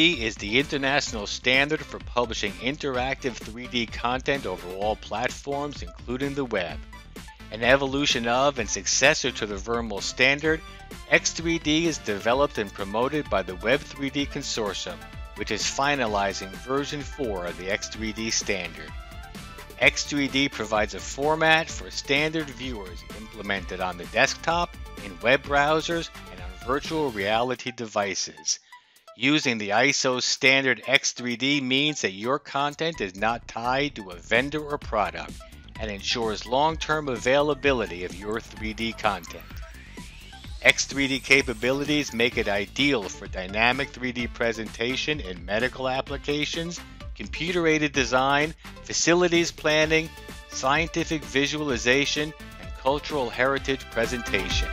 3D is the international standard for publishing interactive 3D content over all platforms, including the web. An evolution of and successor to the VRML standard, X3D is developed and promoted by the Web3D Consortium, which is finalizing version 4 of the X3D standard. X3D provides a format for standard viewers implemented on the desktop, in web browsers, and on virtual reality devices. Using the ISO standard X3D means that your content is not tied to a vendor or product and ensures long-term availability of your 3D content. X3D capabilities make it ideal for dynamic 3D presentation in medical applications, computer-aided design, facilities planning, scientific visualization, and cultural heritage presentation.